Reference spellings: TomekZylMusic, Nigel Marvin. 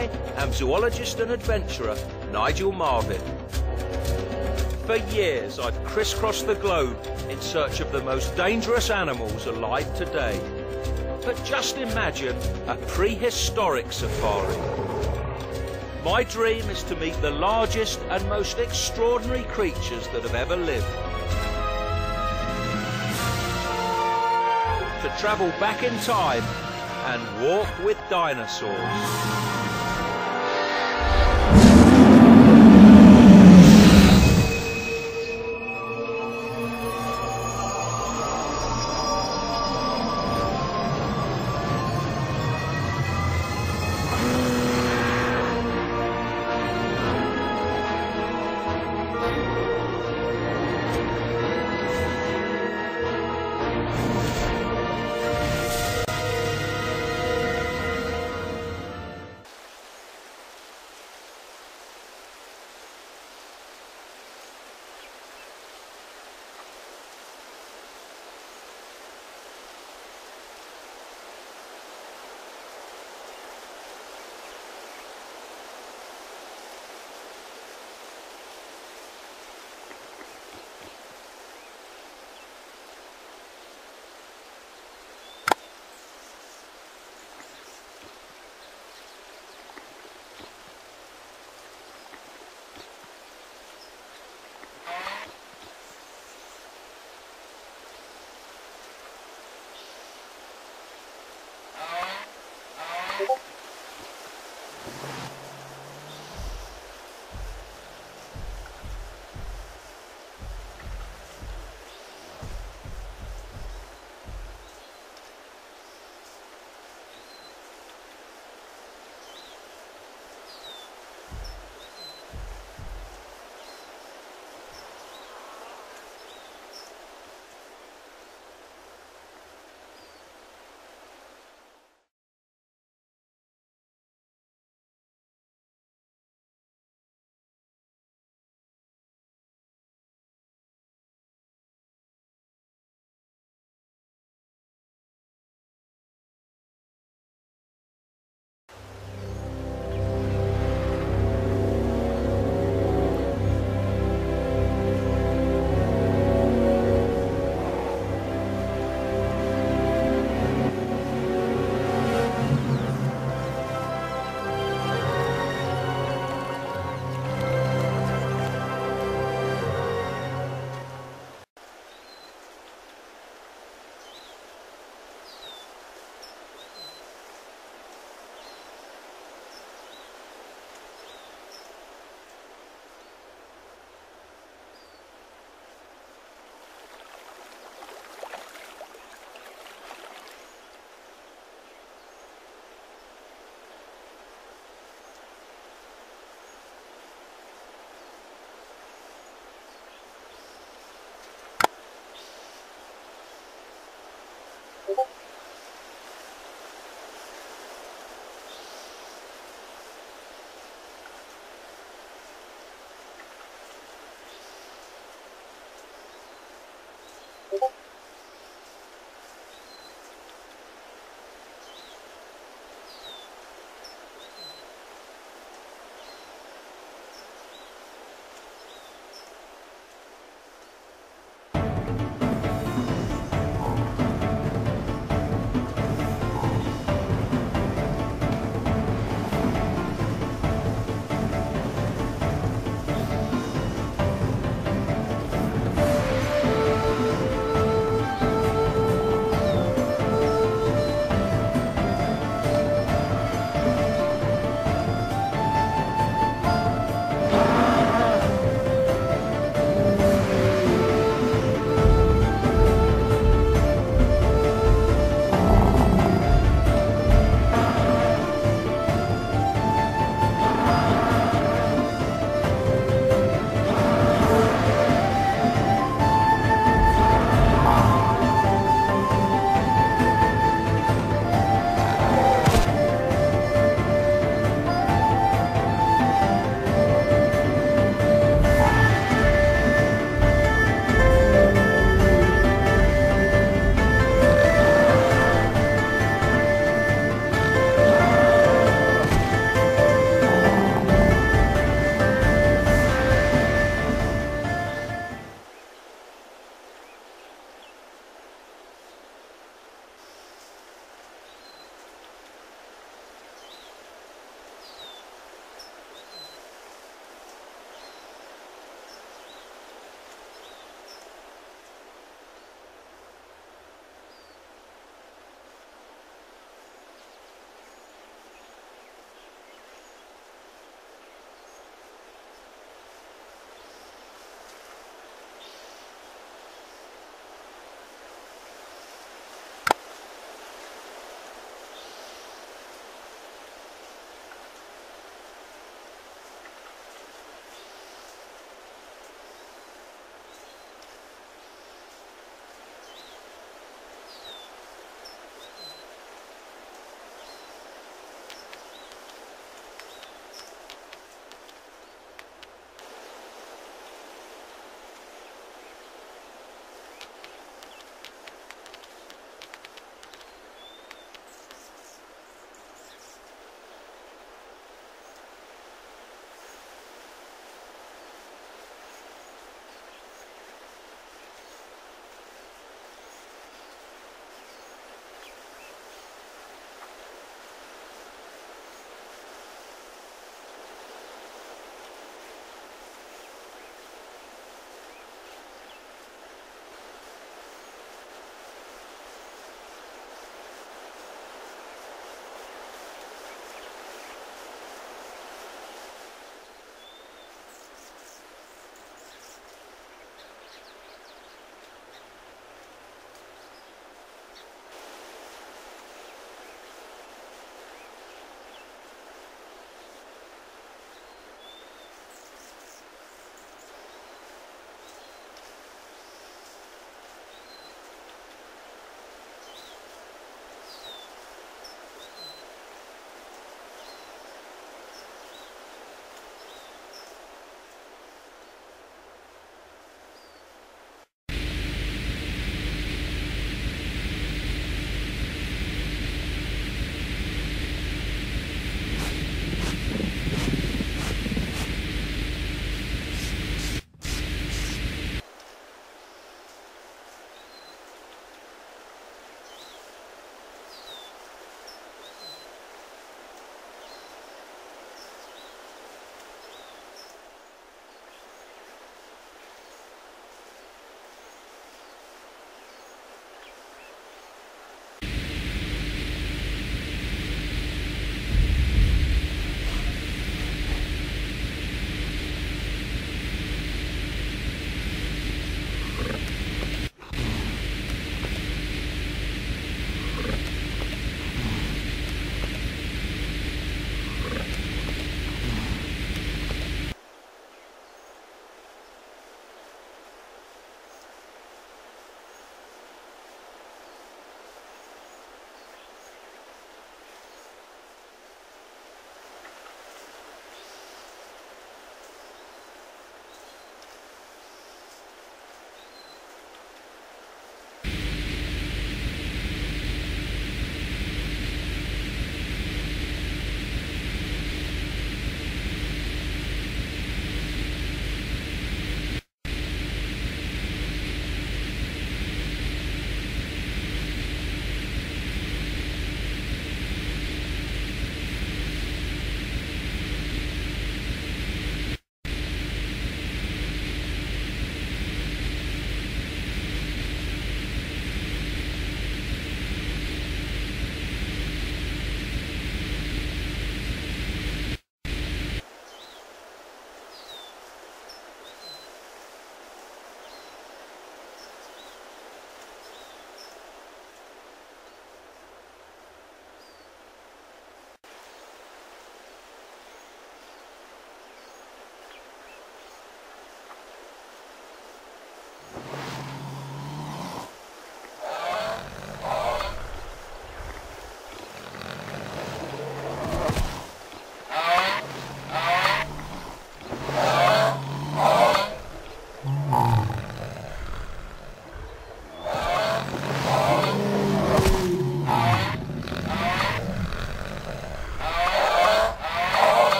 I am zoologist and adventurer Nigel Marvin. For years I've crisscrossed the globe in search of the most dangerous animals alive today. But just imagine a prehistoric safari. My dream is to meet the largest and most extraordinary creatures that have ever lived. To travel back in time and walk with dinosaurs.